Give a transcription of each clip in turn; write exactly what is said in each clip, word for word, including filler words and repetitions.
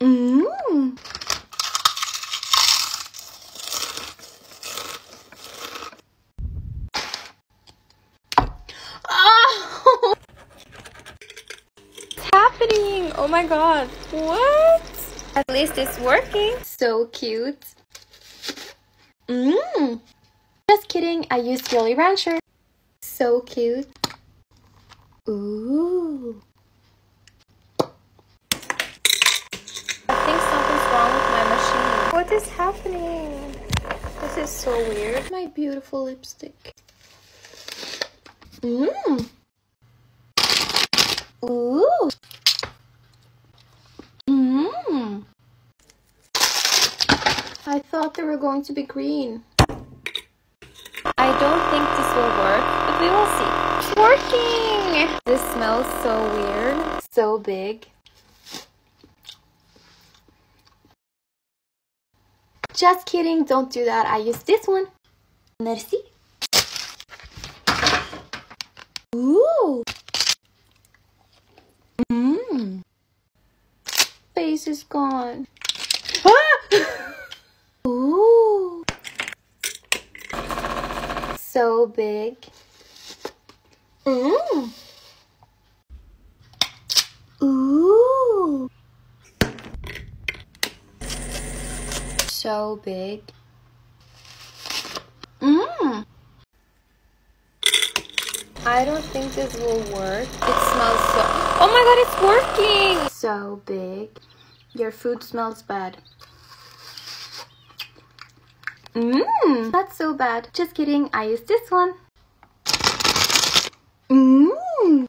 Mmm. Oh! It's happening! Oh my god! What? At least it's working. So cute. Mmm. Just kidding. I used Jolly Rancher. So cute. Ooh. What is happening? This is so weird. My beautiful lipstick. Mmm. Ooh. Mmm. I thought they were going to be green. I don't think this will work, but we will see. It's working! This smells so weird. So big. Just kidding, don't do that. I use this one. Merci. Ooh. Mmm. Face is gone. Ah! Ooh. So big. Mmm. Ooh. So big. Mmm. I don't think this will work. It smells so... Oh my god, it's working! So big. Your food smells bad. Mmm. That's so bad. Just kidding, I used this one. Mmm.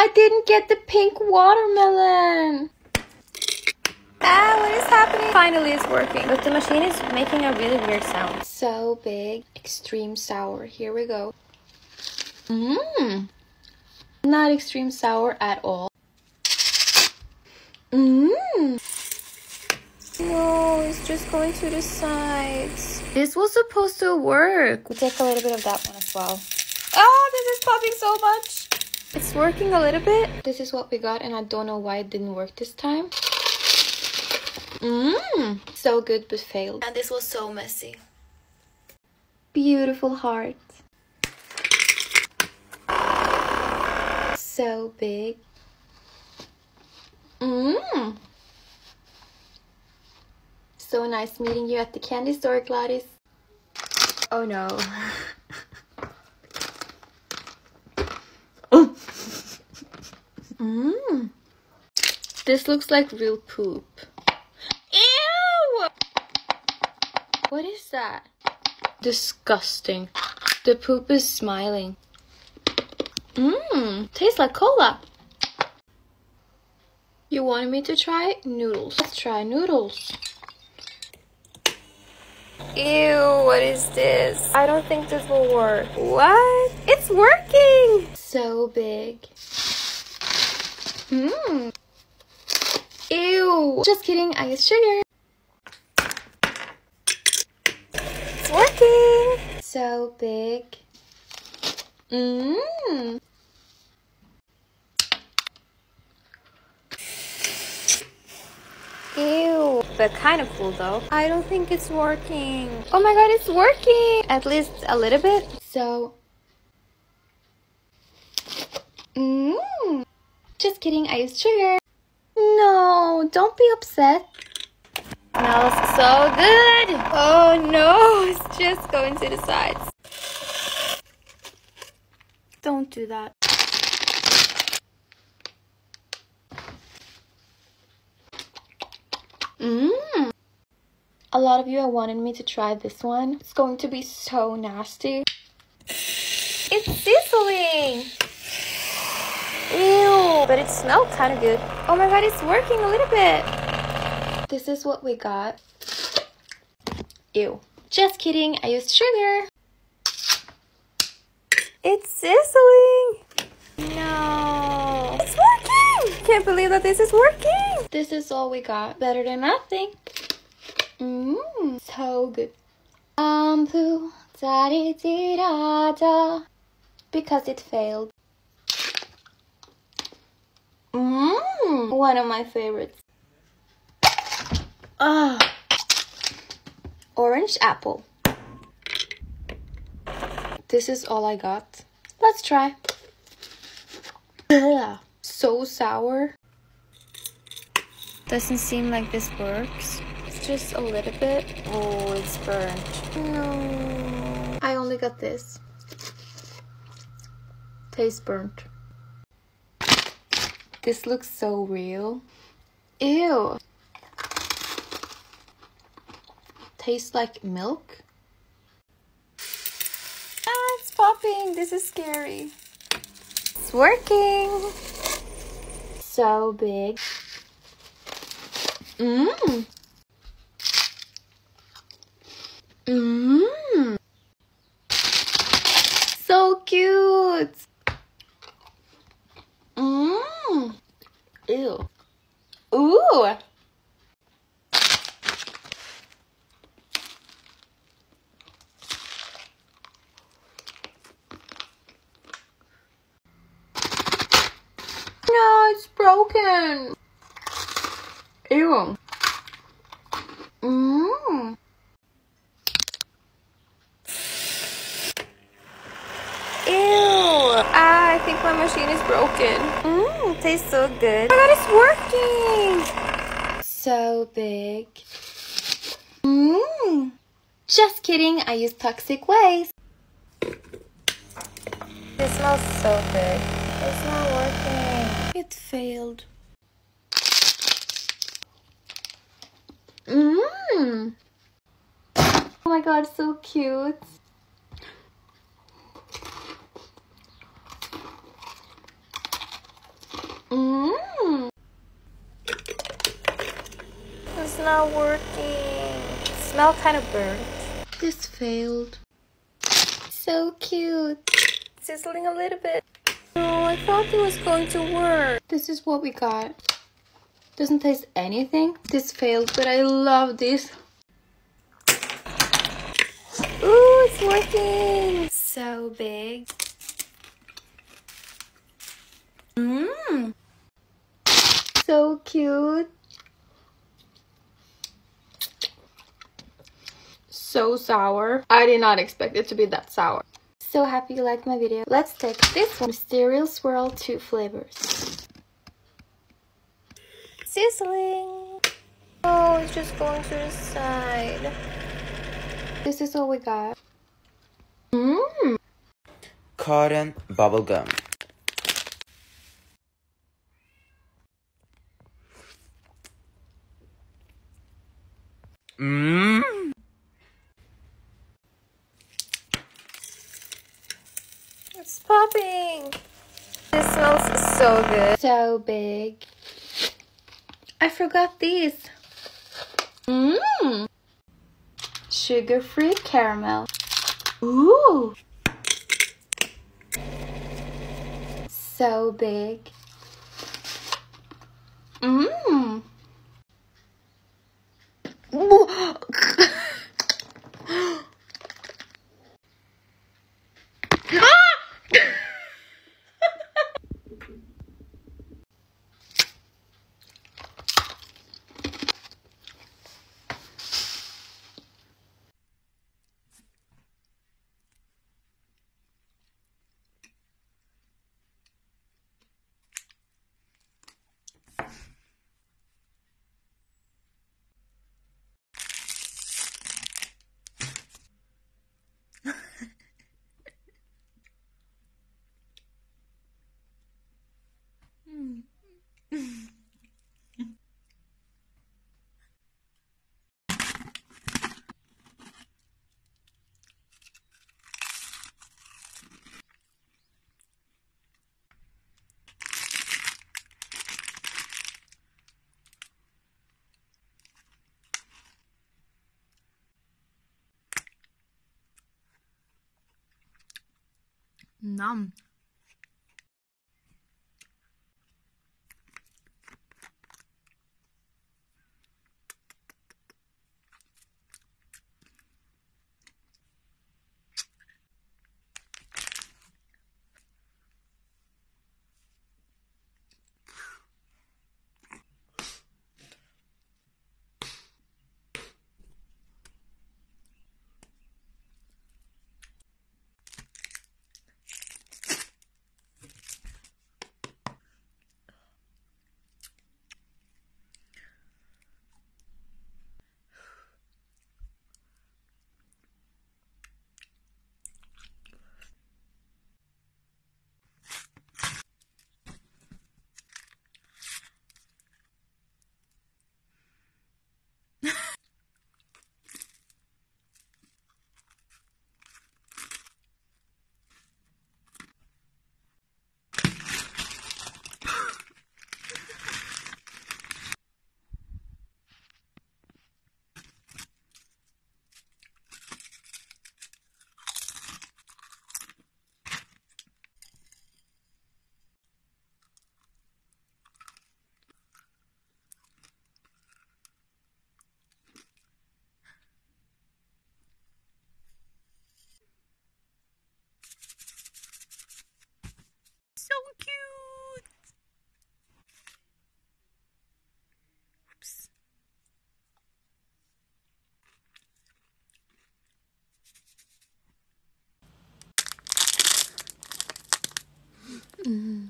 I didn't get the pink watermelon! Ah, what is happening? Finally it's working. But the machine is making a really weird sound. So big. Extreme sour. Here we go. Mmm. Not extreme sour at all. Mmm. No, it's just going to the sides. This was supposed to work. We take a little bit of that one as well. Ah, this is popping so much. It's working a little bit. This is what we got, and I don't know why it didn't work this time. Mmm. So good, but failed. And this was so messy. Beautiful heart. So big. Mmm. So nice meeting you at the candy store, Gladys. Oh no. Mmm. This looks like real poop. Ew! What is that? Disgusting. The poop is smiling. Mmm. Tastes like cola. You wanted me to try noodles. Let's try noodles. Ew, what is this? I don't think this will work. What? It's working! So big. Mmm. Ew. Just kidding, I use sugar. It's working. So big. Mmm. Ew. But kind of cool though. I don't think it's working. Oh my god, it's working. At least a little bit. So. Mmm. Just kidding, I used sugar. No, don't be upset. Smells so good. Oh no, it's just going to the sides. Don't do that. Mmm. A lot of you have wanted me to try this one. It's going to be so nasty. It's sizzling. Ew, but it smelled kind of good. Oh my god, it's working a little bit. This is what we got. Ew. Just kidding, I used sugar. It's sizzling. No. It's working. Can't believe that this is working. This is all we got. Better than nothing. Mmm, so good. Um, poo, da-dee-dee-da-da. because it failed. Mmm, one of my favorites. Ah, orange apple. This is all I got. Let's try. Ugh, so sour. Doesn't seem like this works. It's just a little bit. Oh, it's burnt. No. I only got this. Tastes burnt. This looks so real. Ew. Tastes like milk. Ah, it's popping. This is scary. It's working. So big. Mmm. Mmm. So cute. Mmm. Ew. Ooh. No, it's broken. Ew. Mmm. Ew. Ah, I think my machine is broken. Mmm, tastes so good. Oh my god, it's working. So big. Mmm. Just kidding, I use Toxic Waste. It smells so good. It's not working. It failed. Mmm. Oh my god, so cute. Mmm. It's not working. It smells kind of burnt. This failed. So cute. It's sizzling a little bit. Oh, I thought it was going to work. This is what we got. Doesn't taste anything. This failed, but I love this. Ooh, it's working. So big. Mmm. So cute. So sour. I did not expect it to be that sour. So happy you liked my video. Let's take this one. Mysterio Swirl, two flavors. Sizzling. Oh, it's just going to the side. This is all we got. Mmm. Cotton bubblegum. Mmm. It's popping. This smells so good. So big. I forgot these. Mmm. Sugar-free caramel. Ooh. So big. Mmm. Numb. Mm-hmm.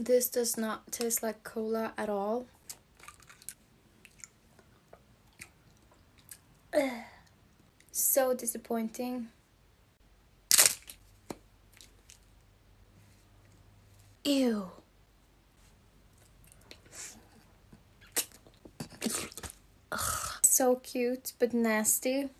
This does not taste like cola at all. Ugh. So disappointing. Ew. Ugh. So cute but nasty.